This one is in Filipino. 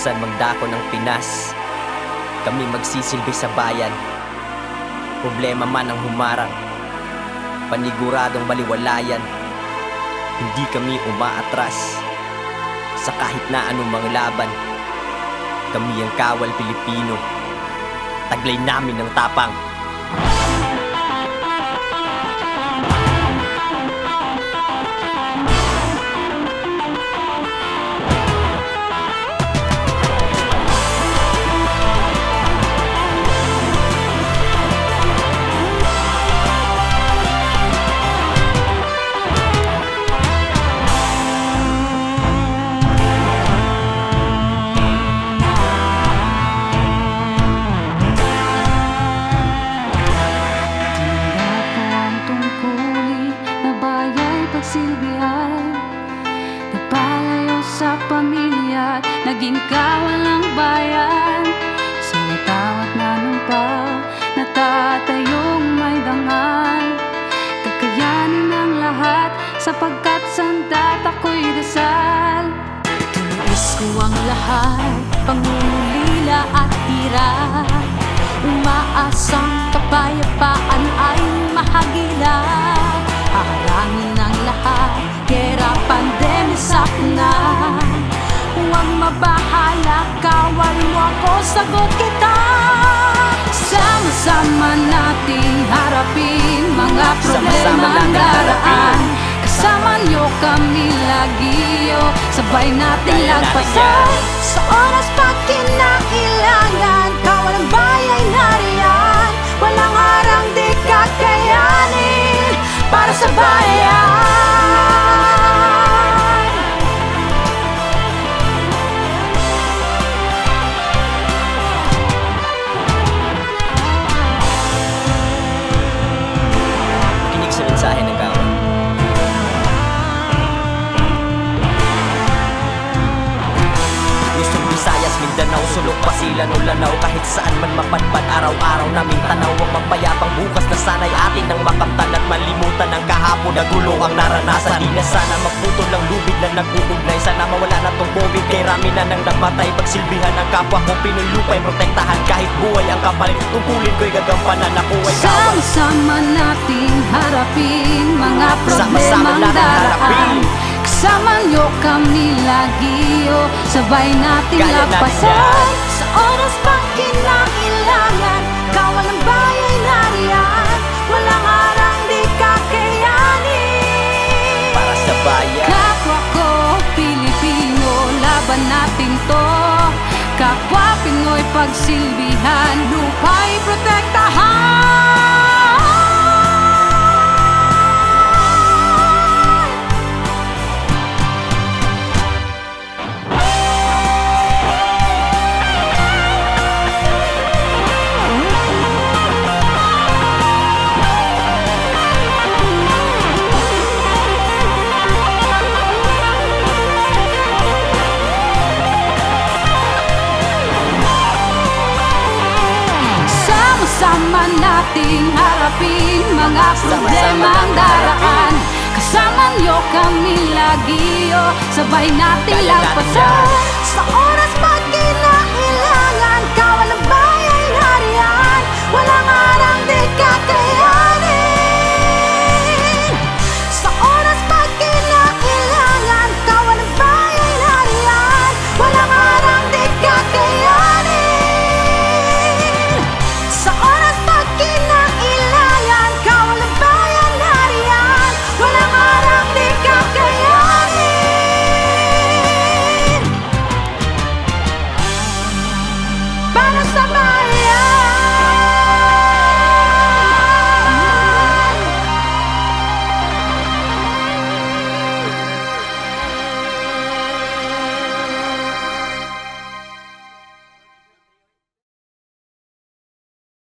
katapusan magdako ng Pinas. Kami magsisilbi sa bayan, problema man ang humarang, paniguradong baliwalayan. Hindi kami umaatras sa kahit na anumang laban. Kami ang kawal Pilipino, taglay namin ang tapang. Sa pamilya, naging kawalang bayan. Sa natawat na numpa, natatayong may dangal. Kakayanin ang lahat, sapagkat sandat ako'y dasal. Tulis ko ang lahat, pangulila at hirap. Umaasang kapayapaan ay mahagila. Ahalangin ang lahat, kera pandemisak na. Huwag mabahala, kawal mo ako, sagot kita. Sama-sama nating harapin mga problema ng daraan. Kasama nyo kami lagi, oh, sabay natin lagpasan. Sa oras pag kinakailangan, kawal ang bayay nariyan. Walang harang di kakayanin para sa bayan. Mindanao, sulok, pasilan, ulanaw. Kahit saan man mapadpad, araw-araw naming tanaw. Ang mapayapang bukas na sana'y atin ang makamtan. At malimutan ang kahapon na gulo ang naranasan. Di na sana magputol ang lubid na nag-uugnay. Sana mawala na tong COVID, kay rami na nang nagmatay. Pagsilbihan ang kapwa ko, Pinoy lupa'y protektahan. Kahit buhay ang kapalit, tungkulin ko'y gagampanan. Ako ay kawal. Sama-sama natin harapin mga problemang daraan. Kasama nyo kami lagi, oh, sabay natin lapasan. Sa oras pang kinakailangan, kawal ang bayay nariyan. Walang harang di kakayanin para sa bayan. Kapwa ko, Pilipino, laban natin to. Kapwa Pinoy, pagsilbihan, lupa'y protektahan. Sama nating harapin mga problemang daraan. Kasama nyo kami lagi, oh, sabay nating lagpasan. Sa oras pa